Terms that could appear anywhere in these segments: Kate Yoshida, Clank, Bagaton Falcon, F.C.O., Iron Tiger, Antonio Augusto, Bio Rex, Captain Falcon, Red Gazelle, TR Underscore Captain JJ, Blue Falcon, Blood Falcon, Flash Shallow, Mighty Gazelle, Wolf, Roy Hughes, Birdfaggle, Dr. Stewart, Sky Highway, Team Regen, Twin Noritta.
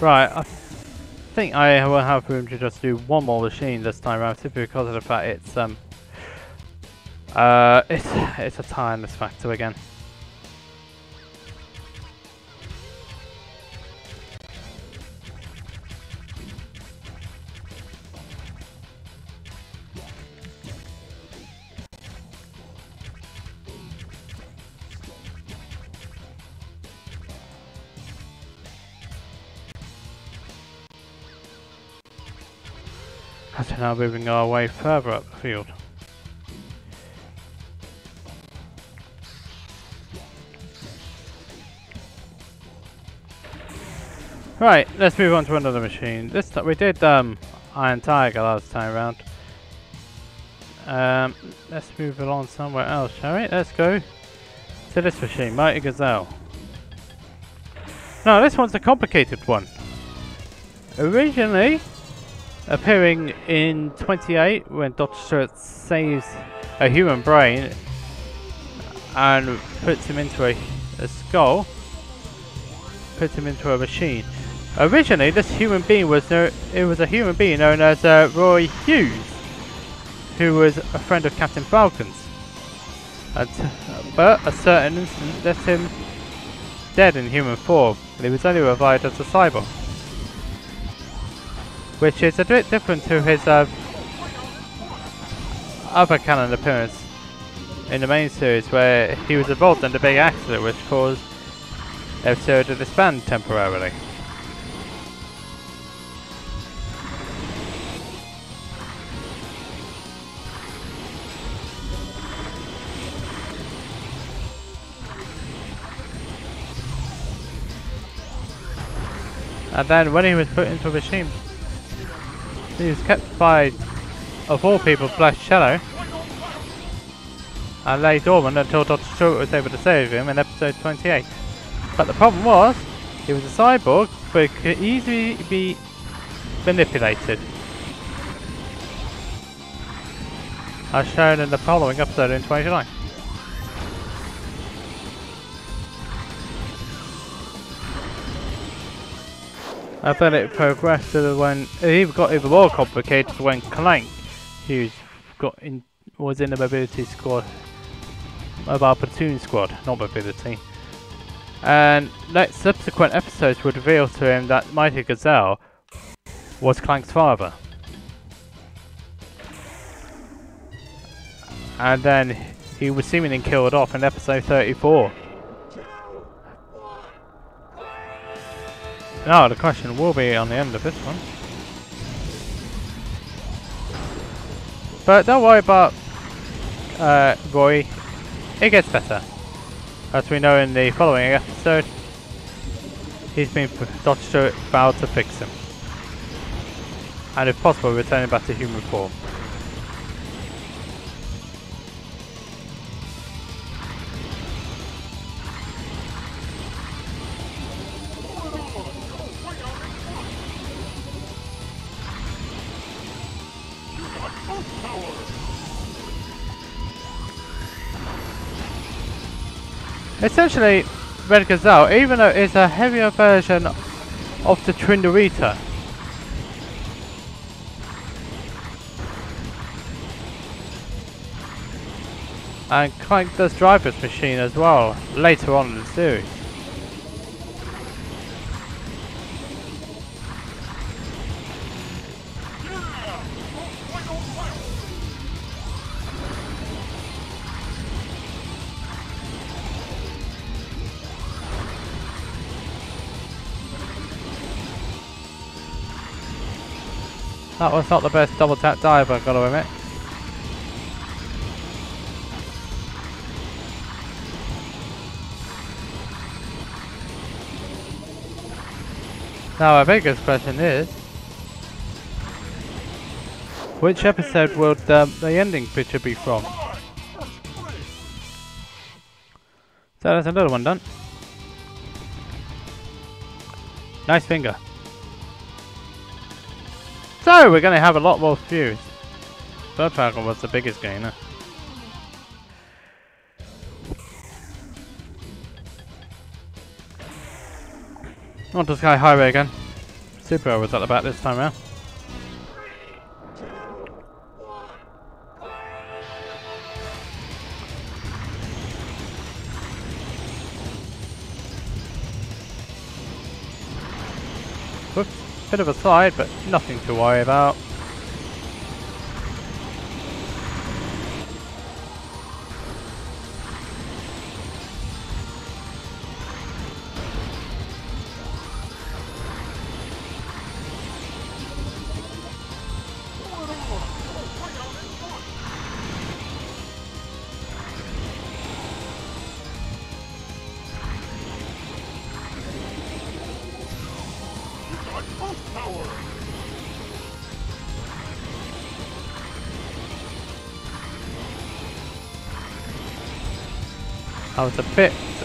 Right, I think I will have room to just do one more machine this time around, simply because of the fact it's a timeless factor again. Now moving our way further up the field. Right, let's move on to another machine. This time we did Iron Tiger last time around. Let's move along somewhere else, shall we? Let's go to this machine, Mighty Gazelle. Now this one's a complicated one. Originally appearing in 28 when Dr. Stewart saves a human brain and puts him into a skull, puts him into a machine. Originally this human being was it was a human being known as Roy Hughes, who was a friend of Captain Falcon's, but a certain incident left him dead in human form, and he was only revived as a cyborg, which is a bit different to his other canon appearance in the main series, where he was involved in the big accident which caused F.C.O. to disband temporarily. And then when he was put into a machine, he was kept by, of all people, Flash Shallow, and lay dormant until Dr. Stewart was able to save him in episode 28. But the problem was, he was a cyborg, but could easily be manipulated, as shown in the following episode in 29. And then it progressed to when it got even more complicated when Clank, who was in the mobility squad, mobile platoon squad, not mobility. And subsequent episodes would reveal to him that Mighty Gazelle was Clank's father. And then he was seemingly killed off in episode 34. Now the question will be on the end of this one. But don't worry about Roy, it gets better. As we know in the following episode, Dr. Stewart vowed to fix him, and if possible return him back to human form. Essentially, Red Gazelle, even though it's a heavier version of the Twin Noritta, and Clank does drive this machine as well later on in the series. That was not the best double tap dive, I've got to admit. Now our biggest question is, which episode will the ending picture be from? So that's another one done. Nice finger. So we're going to have a lot more views. Birdfaggle was the biggest gainer. On to Sky Highway again. Super was at the back this time round. Bit of a slide, but nothing to worry about.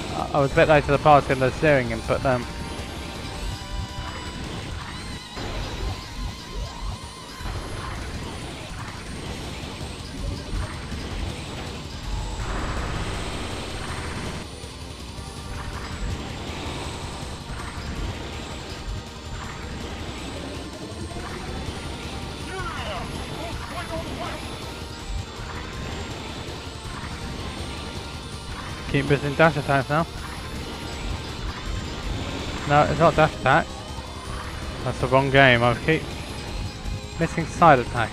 I was a bit late to the party in the steering input then. Keep missing dash attacks now. No, it's not dash attack. That's the wrong game. I keep missing side attacks.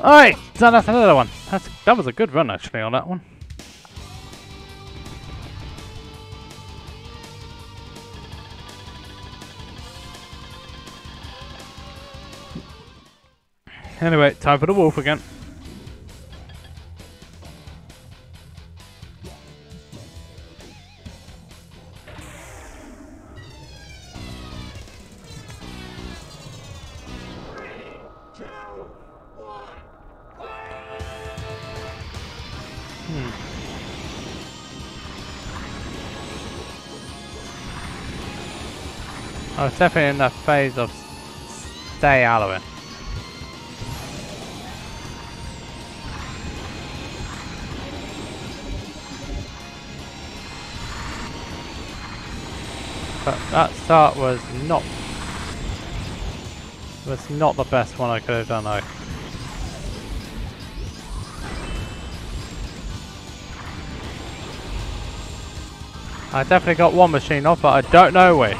Alright! So that's another one. That was a good run actually on that one. Anyway, time for the wolf again. I was definitely in the phase of stay allowing. But that start was not the best one I could have done though. I definitely got one machine off, but I don't know which.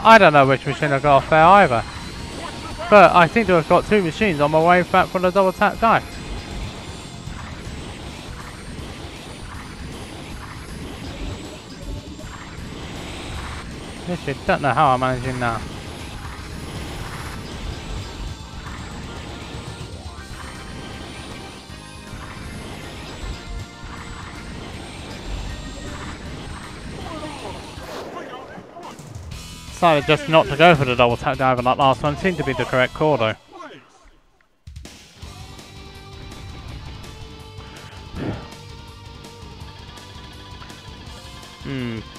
I don't know which machine I got off there either, but I seem to have got two machines on my way back from the double tap dive. Literally don't know how I'm managing now. Decided just not to go for the double tap dive on that last one. Seemed to be the correct call though.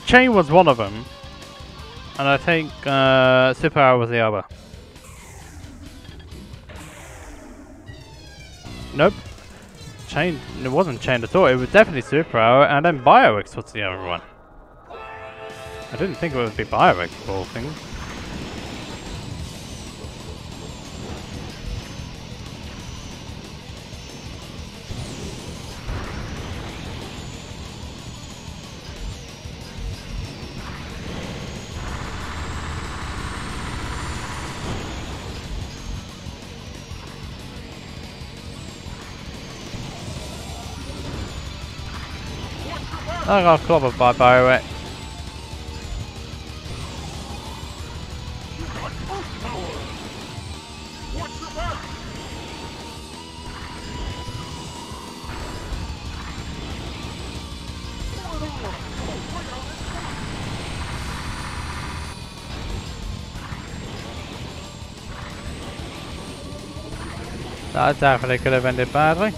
Chain was one of them, and I think Super was the other. Nope, Chain. It wasn't Chain at all. It was definitely Super, and then Bio Rex was the other one. I didn't think it would be Bio Rex for all things. I got clobbered by Bio Rex. That definitely could have ended badly.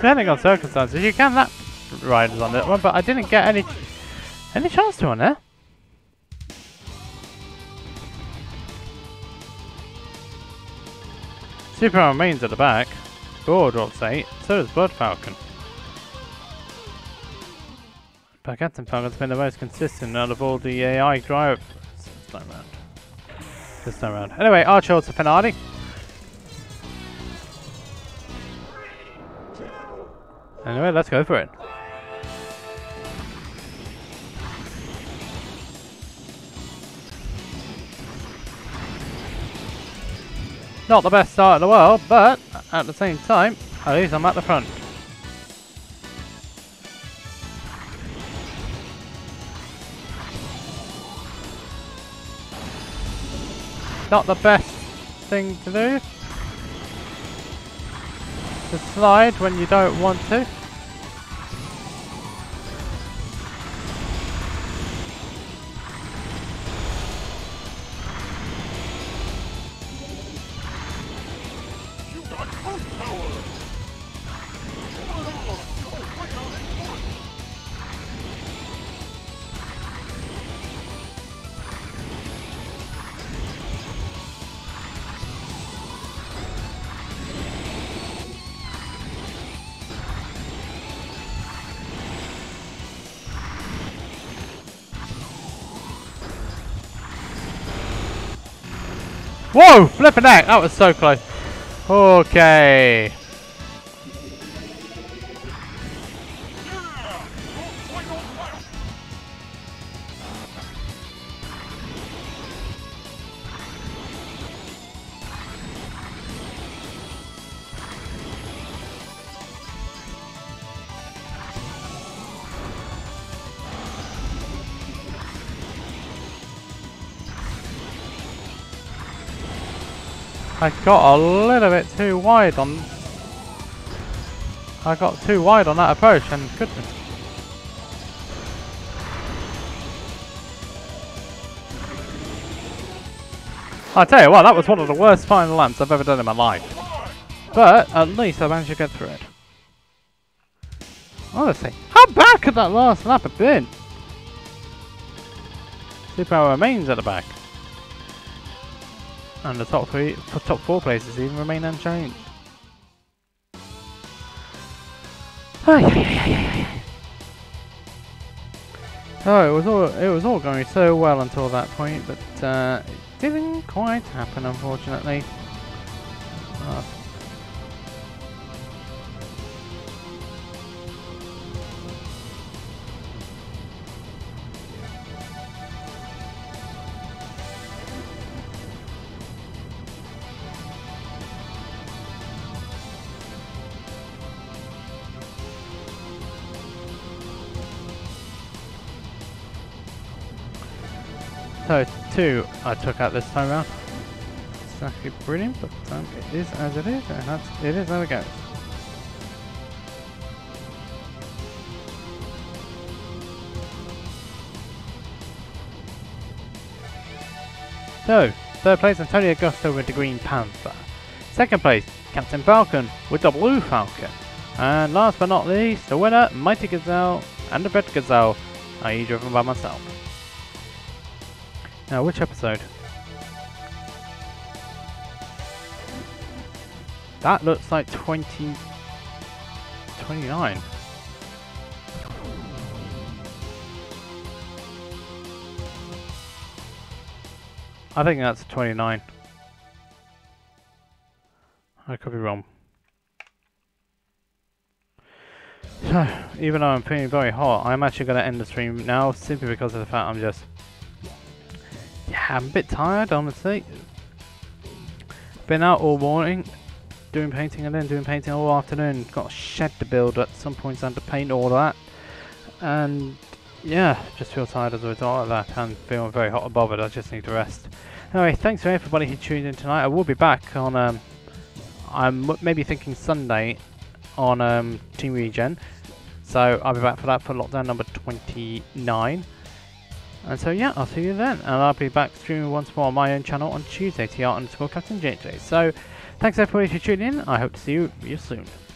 Depending on circumstances, you can that riders on that one, but I didn't get any chance to on there. Superman remains at the back. Board drops 8. So does Blood Falcon. Bagaton Falcon's been the most consistent out of all the AI drivers this time round. Anyway, Archer to Finale. Anyway, let's go for it. Not the best start in the world, but at the same time, at least I'm at the front. Not the best thing to do. To slide when you don't want to. Whoa! Flippin' heck! That was so close. Okay. I got a little bit too wide on. I got too wide on that approach, and goodness. I tell you what, that was one of the worst final laps I've ever done in my life. But at least I managed to get through it. Honestly, how bad could that last lap have been? Superpower remains at the back. And the top four places even remain unchanged. Oh, it was all going so well until that point, but it didn't quite happen, unfortunately. So 2 I took out this time round. It's actually brilliant, but it is as it is, and that's, it is how it goes. So, 3rd place, Antonio Augusto with the Green Panther. 2nd place, Captain Falcon with the Blue Falcon. And last but not least, the winner, Mighty Gazelle and the Red Gazelle, i.e. driven by myself. Now, which episode? That looks like 29. I think that's 29. I could be wrong. So, even though I'm feeling very hot, I'm actually going to end the stream now simply because of the fact I'm just... I'm a bit tired, honestly. Been out all morning, doing painting and then doing painting all afternoon. Got a shed to build at some point and to paint all that. And yeah, just feel tired as a result of that and feeling very hot and bothered. I just need to rest. Anyway, thanks for everybody who tuned in tonight. I will be back on, I'm maybe thinking Sunday on Team Regen. So I'll be back for that for lockdown number 29. And so yeah, I'll see you then. And I'll be back streaming once more on my own channel on Tuesday, TR Underscore Captain JJ. So thanks everybody for tuning in. I hope to see you soon.